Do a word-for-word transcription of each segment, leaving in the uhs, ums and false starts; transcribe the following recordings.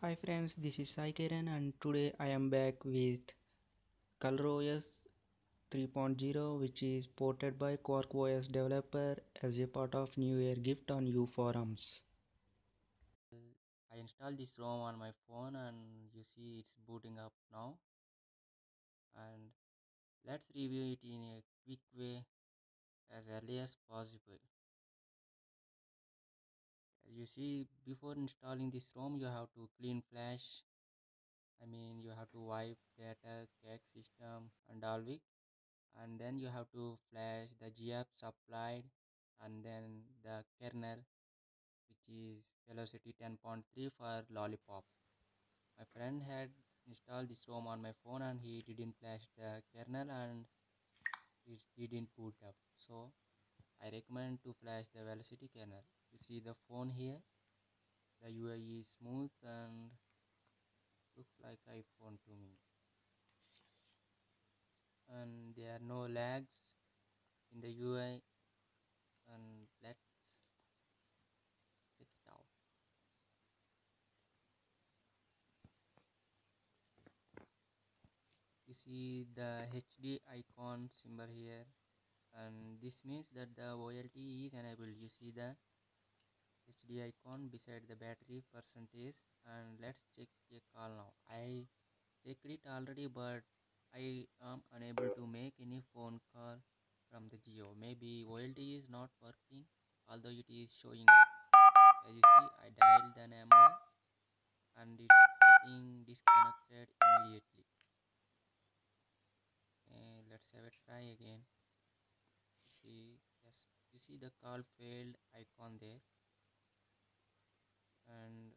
Hi friends, this is Sai Kiran and today I am back with ColorOS three point oh, which is ported by QuarkOS developer as a part of New Year gift on Y U forums. I installed this ROM on my phone and you see it's booting up now. And let's review it in a quick way as early as possible. You see, before installing this ROM you have to clean flash, I mean you have to wipe data, cache system and dalvik, and then you have to flash the Gapps applied and then the kernel, which is Velocity ten point three for Lollipop. My friend had installed this ROM on my phone and he didn't flash the kernel and it didn't boot up, so I recommend to flash the Velocity kernel. You see the phone here, the U I is smooth and looks like iPhone to me, and there are no lags in the U I, and let's check it out. You see the H D icon symbol here, and this means that the VoLTE is enabled. You see the H D icon beside the battery percentage, and let's check a call now. I checked it already, but I am unable to make any phone call from the Jio. Maybe VoLTE is not working, although it is showing up. As you see, I dialed the number and it's getting disconnected immediately. Okay, let's have a try again. See, yes, you see the call failed icon there. And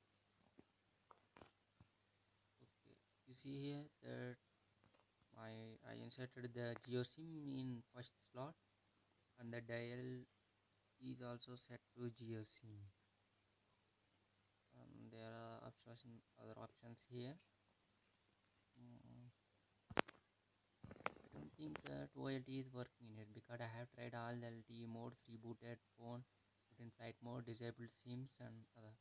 okay, you see here that my I inserted the Jio SIM in first slot and the dial is also set to Jio SIM, and there are options other options here. um, I don't think that VoLTE is working in it because I have tried all the L T E modes, rebooted phone, put in flight mode, disabled SIMs and other.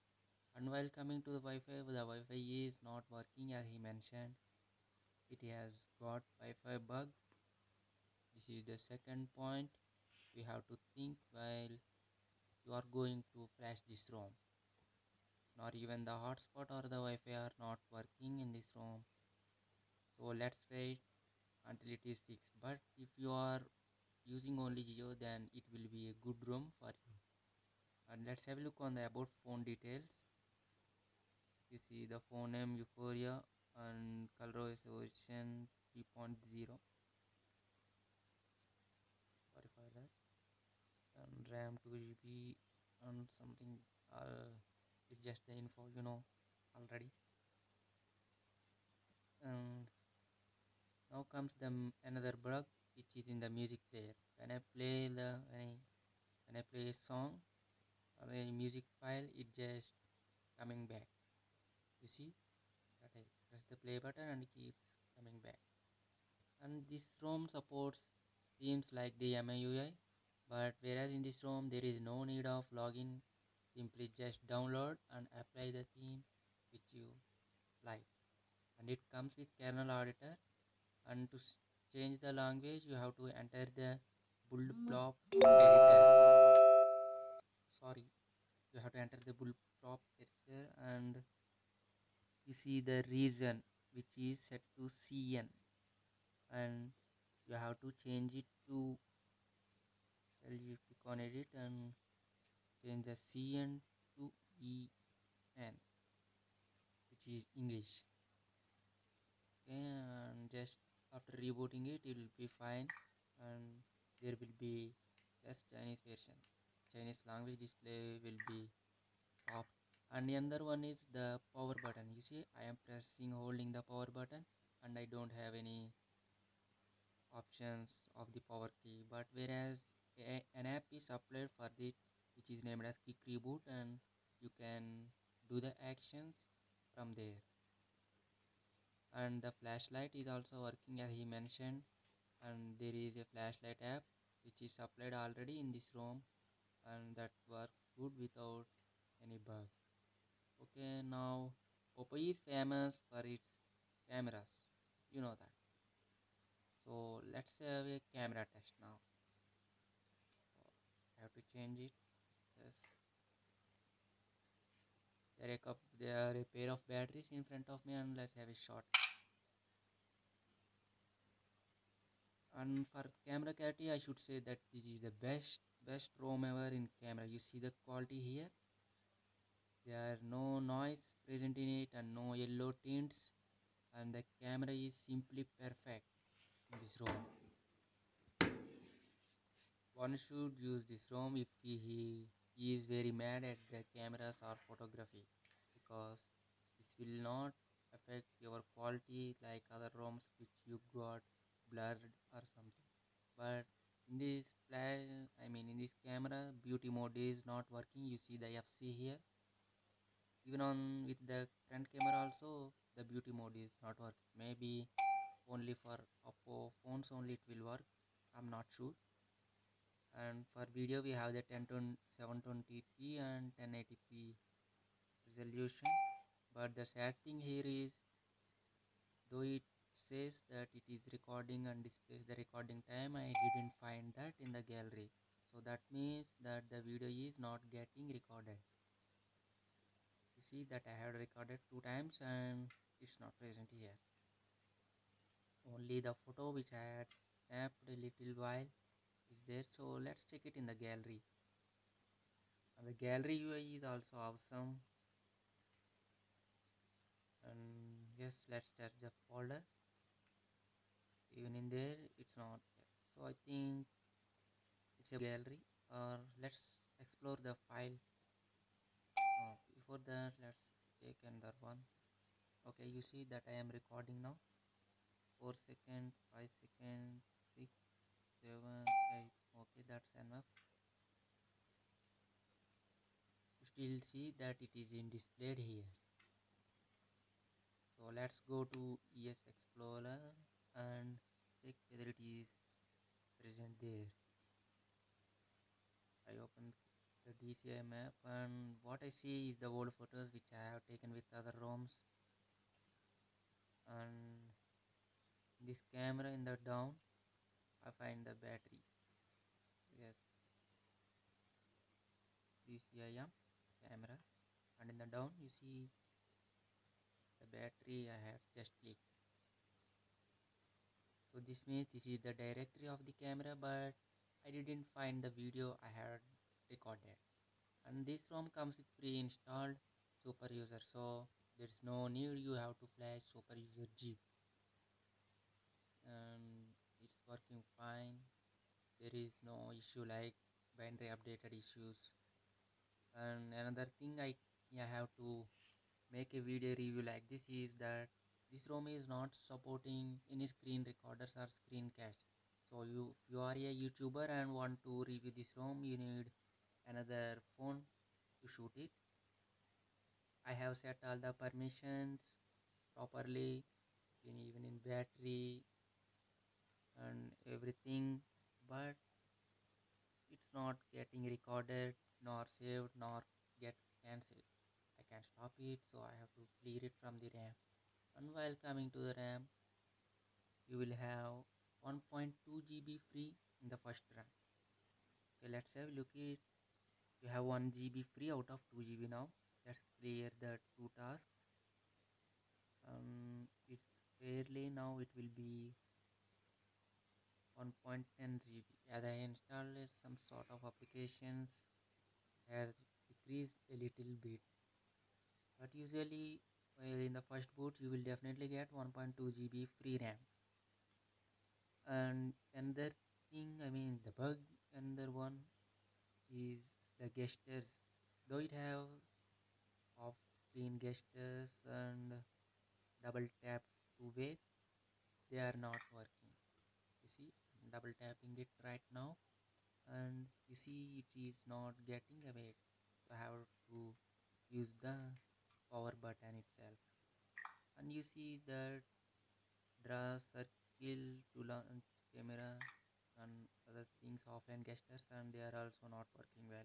And while coming to the Wi-Fi, the Wi-Fi is not working as he mentioned. It has got Wi-Fi bug. This is the second point we have to think while you are going to flash this ROM. Not even the hotspot or the Wi-Fi are not working in this ROM. So let's wait until it is fixed. But if you are using only Jio, then it will be a good ROM for you. And let's have a look on the about phone details. You see the phone name Yuphoria and ColorOS version three point oh. Sorry for that. And RAM two G B and something. Uh, it's just the info you know already. And now comes the another bug, which is in the music player. When I play the when I, when I play a song or a music file, it just coming back. You see that I press the play button and it keeps coming back. And this ROM supports themes like the M I U I, but whereas in this ROM there is no need of login, simply just download and apply the theme which you like, and it comes with kernel auditor. And to change the language you have to enter the build blob editor. Sorry, you have to enter the build blob editor and you see the region, which is set to C N, and you have to change it to, well, you click on edit and change the C N to E N, which is English. Okay, and just after rebooting it, it will be fine, and there will be just Chinese version. Chinese language display will be top. And the other one is the power button. You see, I am pressing holding the power button and I don't have any options of the power key, but whereas a, an app is supplied for it, which is named as quick reboot, and you can do the actions from there. And the flashlight is also working as he mentioned, and there is a flashlight app which is supplied already in this ROM and that works good without any bug. Okay, now Oppo is famous for its cameras, you know that. So let's have a camera test now. So, I have to change it. Yes. There are, a couple, there are a pair of batteries in front of me, and let's have a shot. And for camera quality, I should say that this is the best best ROM ever in camera. You see the quality here. There are no noise present in it and no yellow tints, and the camera is simply perfect in this ROM. One should use this ROM if he, he is very mad at the cameras or photography, because this will not affect your quality like other ROMs which you got blurred or something. But in this play, I mean in this camera, beauty mode is not working. You see the F C here. Even on with the front camera also, the beauty mode is not working. Maybe only for Oppo phones only it will work, I'm not sure. And for video we have the seven twenty p and ten eighty p resolution. But the sad thing here is, though it says that it is recording and displays the recording time, I didn't find that in the gallery. So that means that the video is not getting recorded. You see that I had recorded two times and it's not present here. Only the photo which I had snapped a little while is there. So let's check it in the gallery. And the gallery U I is also awesome. And yes, let's search the folder. Even in there it's not there. So I think it's a gallery, or let's explore the file. Oh, before that let's take another one. Okay, you see that I am recording now. Four seconds, five seconds, six seven eight. Okay, that's enough. You still see that it is in displayed here. So let's go to E S Explorer and check whether it is present there. I opened the D C I M app, and what I see is the old photos which I have taken with other ROMs. And this camera in the down, I find the battery. Yes, D C I M camera, and in the down you see the battery I have just clicked. So this means this is the directory of the camera, but I didn't find the video I had recorded. And this ROM comes with pre-installed super user, so there's no need you have to flash super user G. And it's working fine. There is no issue like binary updated issues. And another thing I, I have to make a video review like this is that this ROM is not supporting any screen recorders or screencast. So you, if you are a YouTuber and want to review this ROM, you need another phone to shoot it. I have set all the permissions properly, even in battery and everything, but it's not getting recorded, nor saved, nor gets cancelled. I can't stop it, so I have to clear it from the RAM. And while coming to the RAM, you will have one point two G B free in the first run. Okay, let's have a look at it. You have one G B free out of two G B now. Let's clear the two tasks. Um, it's fairly now, it will be one point ten G B. As I installed some sort of applications, it has decreased a little bit. But usually, well, in the first boot you will definitely get one point two G B free RAM. And another thing, I mean the bug, another one is the gestures. Though it has off screen gestures and double tap two way, they are not working. You see, I'm double tapping it right now, and you see it is not getting away. So I have to use the power button itself. And you see that draw circle to launch camera and other things, offline gestures, and they are also not working well.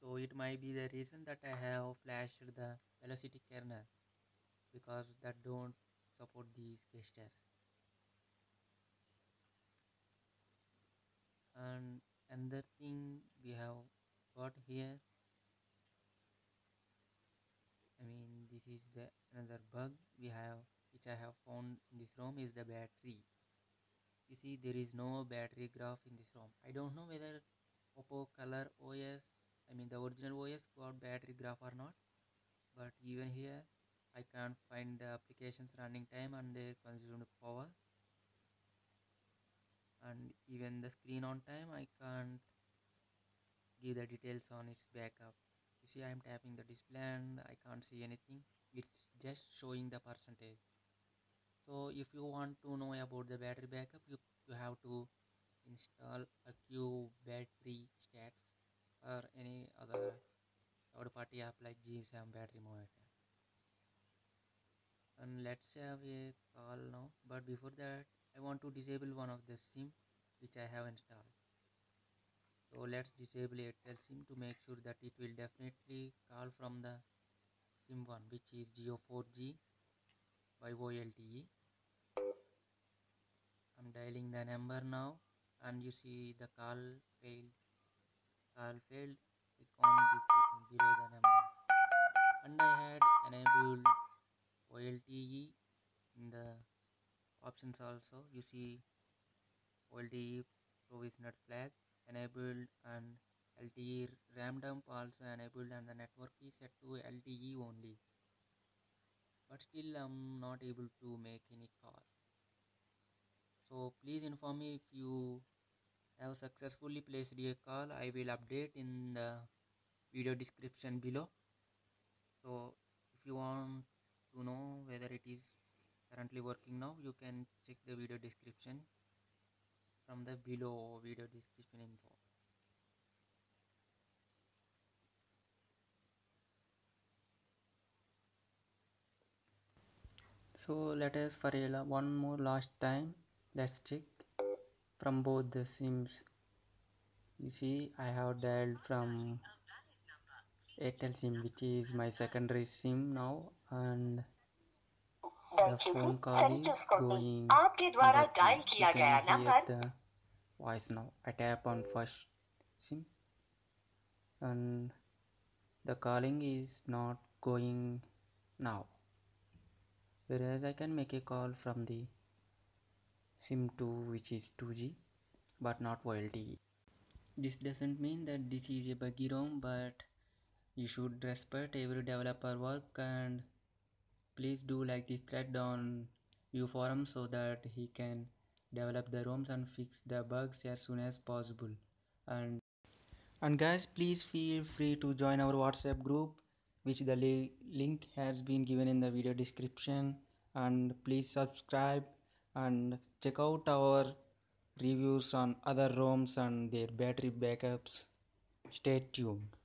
So it might be the reason that I have flashed the velocity kernel, because that don't support these gestures. And another thing we have got here, I mean this is the another bug we have which I have found in this ROM is the battery. You see there is no battery graph in this ROM. I don't know whether Oppo ColorOS, I mean the original O S, got battery graph or not, but even here I can't find the application's running time and their consumed power, and even the screen on time I can't give the details on its backup. You see I am tapping the display and I can't see anything, it's just showing the percentage. So if you want to know about the battery backup, you, you have to install a Q battery stats or any other third party app like G SAM battery monitor. And let's have a call now, but before that I want to disable one of the SIM which I have installed. So let's disable Airtel SIM to make sure that it will definitely call from the SIM one, which is Jio four G by VoLTE. I'm dialing the number now and you see the call failed. Call failed, I can't delay the number. And I had enabled VoLTE in the options also. You see VoLTE Pro is not flagged, enabled, and L T E RAM dump also enabled, and the network is set to L T E only. But still I'm not able to make any call. So please inform me if you have successfully placed a call. I will update in the video description below. So if you want to know whether it is currently working now, you can check the video description from the below video description info. So let us for a one more last time, let's check from both the SIMs. You see I have dialed from Airtel SIM, which is my secondary SIM now, and the phone call is going. You can hear the voice now. I tap on first SIM and the calling is not going now, whereas I can make a call from the SIM two, which is two G, but not VoLTE. This doesn't mean that this is a buggy ROM, but you should respect every developer work, and please do like this thread on YU forum so that he can develop the ROMs and fix the bugs as soon as possible. And and guys, please feel free to join our WhatsApp group, which the li link has been given in the video description. And please subscribe and check out our reviews on other ROMs and their battery backups. Stay tuned.